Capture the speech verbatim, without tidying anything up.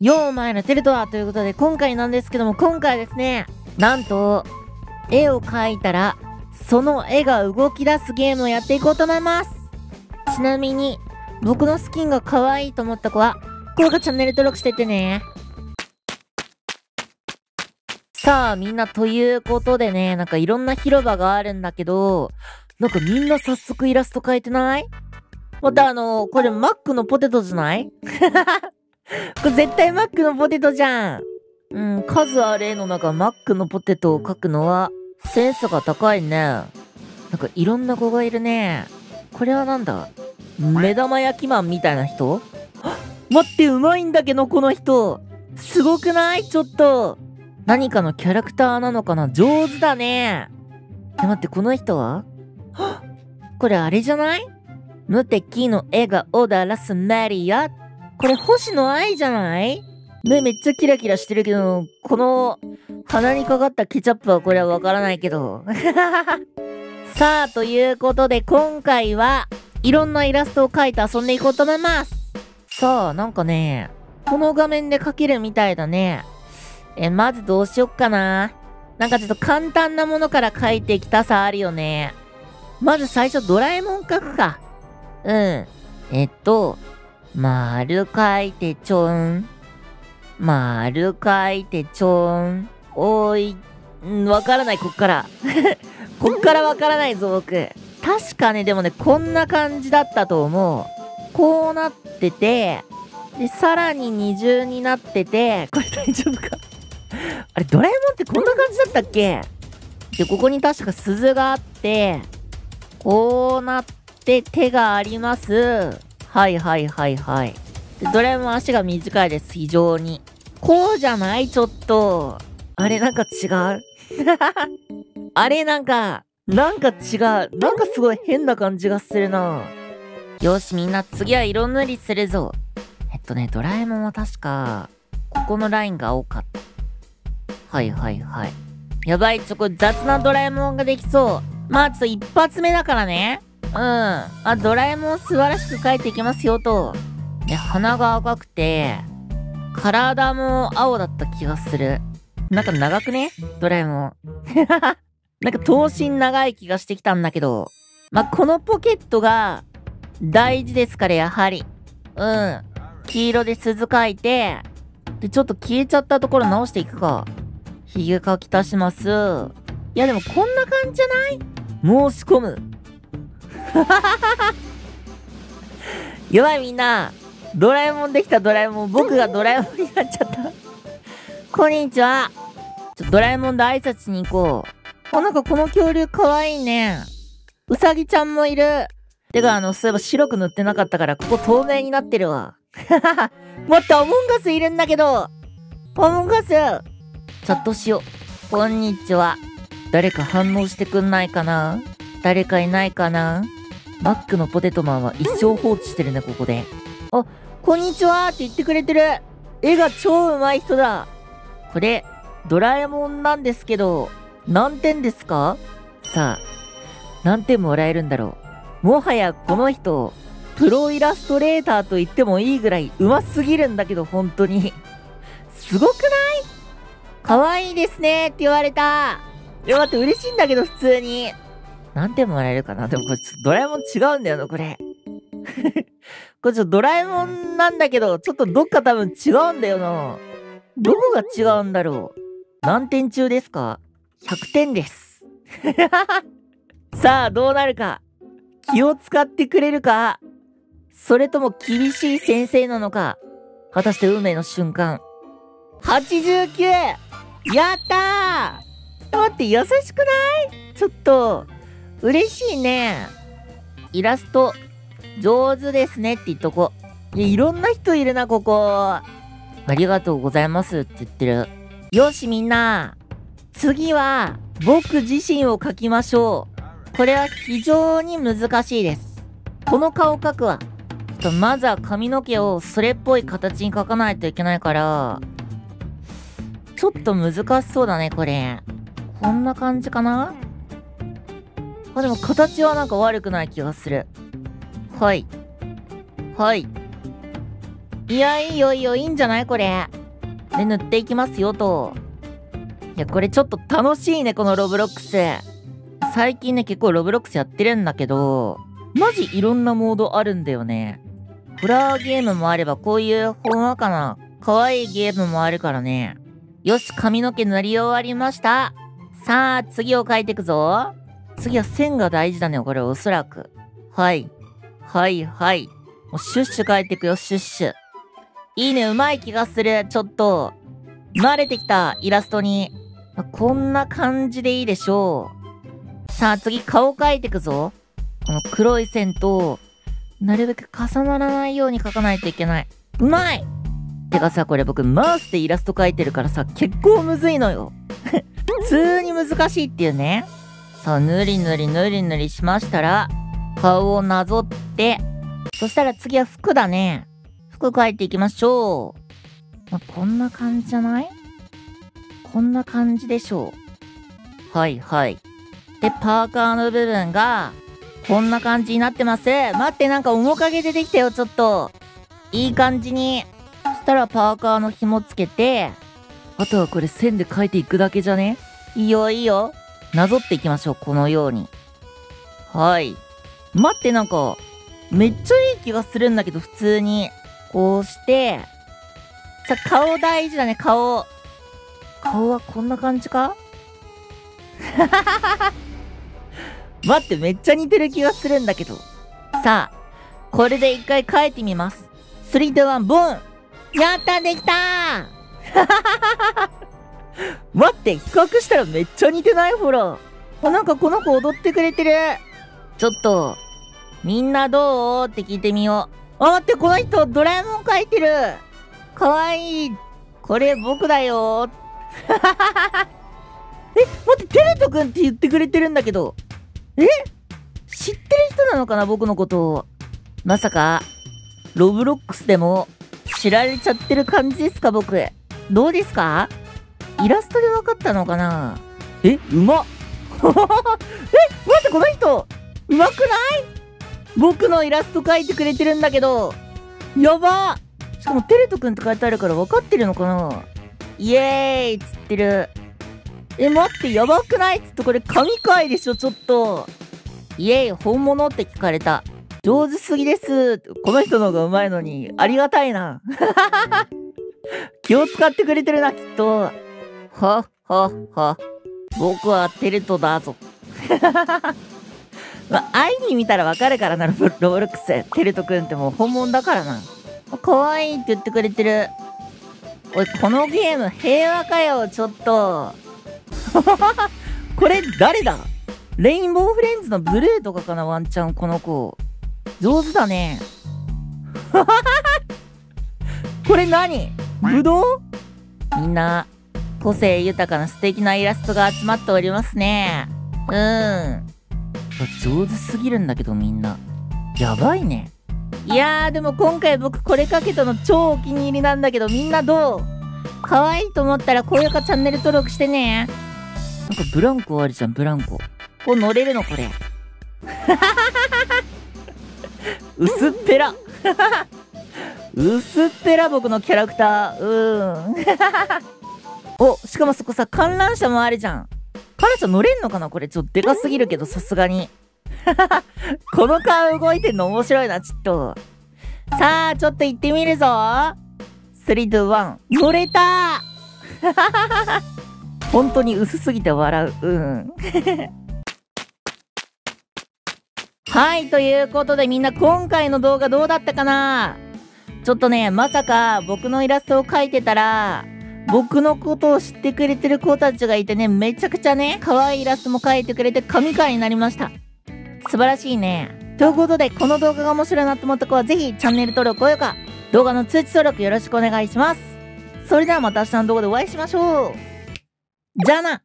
よーお前らテルトはということで、今回なんですけども、今回ですね、なんと、絵を描いたら、その絵が動き出すゲームをやっていこうと思います。ちなみに、僕のスキンが可愛いと思った子は、高価チャンネル登録しててね。さあ、みんなということでね、なんかいろんな広場があるんだけど、なんかみんな早速イラスト描いてない？またあのー、これマックのポテトじゃない？これ絶対マックのポテトじゃん。うん、数ある絵の中、マックのポテトを描くのは、センスが高いね。なんかいろんな子がいるね。これはなんだ？目玉焼きマンみたいな人？待って、うまいんだけど、この人。すごくない？ちょっと。何かのキャラクターなのかな？上手だね。え、待って、この人は？これあれじゃない？無敵の絵がオダラスメリア。これ、星野愛じゃない？目めっちゃキラキラしてるけど、この鼻にかかったケチャップはこれはわからないけど。さあ、ということで今回はいろんなイラストを描いて遊んでいこうと思います。さあ、なんかね、この画面で描けるみたいだね。え、まずどうしよっかな。なんかちょっと簡単なものから描いていきたさあるよね。まず最初ドラえもん描くか。うん。えっと、丸書いてちょん。丸書いてちょん。おい、ん、わからない、こっから。こっからわからないぞ、僕。確かね、でもね、こんな感じだったと思う。こうなってて、で、さらに二重になってて、これ大丈夫か。あれ、ドラえもんってこんな感じだったっけ？で、ここに確か鈴があって、こうなって手があります。はいはいはいはい。で、ドラえもん足が短いです、非常に。こうじゃない？ちょっと。あれなんか違う。あれなんか、なんか違う。なんかすごい変な感じがするな。よしみんな、次は色塗りするぞ。えっとね、ドラえもんは確か、ここのラインが青かった。はいはいはい。やばい、ちょ、これ雑なドラえもんができそう。まあちょっと一発目だからね。うん。あ、ドラえもん素晴らしく描いていきますよと。で、鼻が赤くて、体も青だった気がする。なんか長くね？ドラえもん。なんか頭身長い気がしてきたんだけど。まあ、このポケットが大事ですから、やはり。うん。黄色で鈴描いて、で、ちょっと消えちゃったところ直していくか。髭描き足します。いや、でもこんな感じじゃない？申し込む。やばいみんな、ドラえもんできたドラえもん、僕がドラえもんになっちゃった。こんにちは。ちょ、ドラえもんで挨拶に行こう。あ、なんかこの恐竜かわいいね。うさぎちゃんもいる。てか、あの、そういえば白く塗ってなかったから、ここ透明になってるわ。待って、アモンガスいるんだけど。アモンガス、チャットしよう。こんにちは。誰か反応してくんないかな？誰かいないかな？マックのポテトマンは一生放置してるね、ここで。あ、こんにちはーって言ってくれてる。絵が超うまい人だ。これ、ドラえもんなんですけど、何点ですか？さあ、何点もらえるんだろう。もはやこの人、プロイラストレーターと言ってもいいぐらい上手すぎるんだけど、本当に。すごくない？可愛いですねーって言われた。いや、待って、嬉しいんだけど、普通に。何点もらえるかな？でもこれちょっとドラえもん違うんだよな、これ。これちょっとドラえもんなんだけど、ちょっとどっか多分違うんだよな。どこが違うんだろう。何点中ですか？ひゃくてんです。さあ、どうなるか。気を使ってくれるか。それとも厳しい先生なのか。果たして運命の瞬間。はちじゅうきゅう！ やったー！待って、優しくない？ちょっと。嬉しいね。イラスト、上手ですねって言っとこ。いや、いろんな人いるな、ここ。ありがとうございますって言ってる。よし、みんな。次は、僕自身を描きましょう。これは非常に難しいです。この顔描くわ。ちょっとまずは髪の毛をそれっぽい形に描かないといけないから、ちょっと難しそうだね、これ。こんな感じかな？あ、でも形はなんか悪くない気がする。はい。はい。いや、いいよいいよ、いいんじゃないこれ。で、塗っていきますよと。いや、これちょっと楽しいね、このロブロックス。最近ね、結構ロブロックスやってるんだけど、マジいろんなモードあるんだよね。ホラーゲームもあれば、こういうほんわかな、可愛いゲームもあるからね。よし、髪の毛塗り終わりました。さあ、次を描いていくぞ。次は線が大事だね、これ、おそらく。はい。はい、はい。もうシュッシュ描いていくよ、シュッシュ。いいね、うまい気がする。ちょっと、慣れてきた、イラストに。こんな感じでいいでしょう。さあ、次、顔描いていくぞ。この黒い線と、なるべく重ならないように描かないといけない。うまい！てかさ、これ僕、マウスでイラスト描いてるからさ、結構むずいのよ。普通に難しいっていうね。さあ、ぬりぬりぬりぬりしましたら、顔をなぞって、そしたら次は服だね。服描いていきましょう。まあ、こんな感じじゃない？こんな感じでしょう。はいはい。で、パーカーの部分が、こんな感じになってます。待って、なんか面影出てきたよ、ちょっと。いい感じに。そしたらパーカーの紐つけて、あとはこれ線で描いていくだけじゃね？いいよいいよ。なぞっていきましょう、このように。はい。待って、なんか、めっちゃいい気がするんだけど、普通に。こうして、さ、顔大事だね、顔。顔はこんな感じか？はははは。待って、めっちゃ似てる気がするんだけど。さあ、これで一回描いてみます。スリー、ツー、ワン、ボン！やったできたー待って、比較したらめっちゃ似てない？ほら。あ、なんかこの子踊ってくれてる。ちょっと、みんなどう？って聞いてみよう。あ、待って、この人、ドラえもん描いてる。かわいい。これ僕だよー。え、待って、テレトくんって言ってくれてるんだけど。え？知ってる人なのかな、僕のこと。まさか、ロブロックスでも知られちゃってる感じですか、僕。どうですか？イラストで分かったのかな？え、うまっえ、待って、この人、うまくない？僕のイラスト描いてくれてるんだけど。やば！しかも、テレトくんって書いてあるから分かってるのかな？イエーイつってる。え、待って、やばくない？ちょっとこれ神回でしょ、ちょっと。イエーイ、本物って聞かれた。上手すぎです。この人の方がうまいのに、ありがたいな。気を使ってくれてるな、きっと。は、は、は。僕はテレトだぞ。まあ、会いに見たらわかるからな、ロブロックス。テレトくんってもう本物だからな。かわいいって言ってくれてる。おい、このゲーム平和かよ、ちょっと。これ誰だ？レインボーフレンズのブルーとかかな、ワンチャンこの子。上手だね。これ何？ぶどう？みんな、個性豊かな素敵なイラストが集まっておりますね。うん。上手すぎるんだけどみんな。やばいね。いやーでも今回僕これかけたの超お気に入りなんだけど、みんなどう？可愛いと思ったら高評価チャンネル登録してね。なんかブランコあるじゃん、ブランコ。これ乗れるのこれ。薄っぺら。薄っぺら僕のキャラクター。うーん。お、しかもそこさ、観覧車もあるじゃん。観覧車乗れんのかなこれ。ちょっとでかすぎるけど、さすがに。この顔動いてんの面白いな、ちょっと。さあ、ちょっと行ってみるぞ。スリー、ツー、ワン。乗れたー本当に薄すぎて笑う。うん。はい、ということでみんな今回の動画どうだったかな？ちょっとね、まさか僕のイラストを描いてたら、僕のことを知ってくれてる子たちがいてね、めちゃくちゃね、可愛いイラストも描いてくれて神回になりました。素晴らしいね。ということで、この動画が面白いなと思った子はぜひチャンネル登録、高評価、動画の通知登録よろしくお願いします。それではまた明日の動画でお会いしましょう。じゃあな。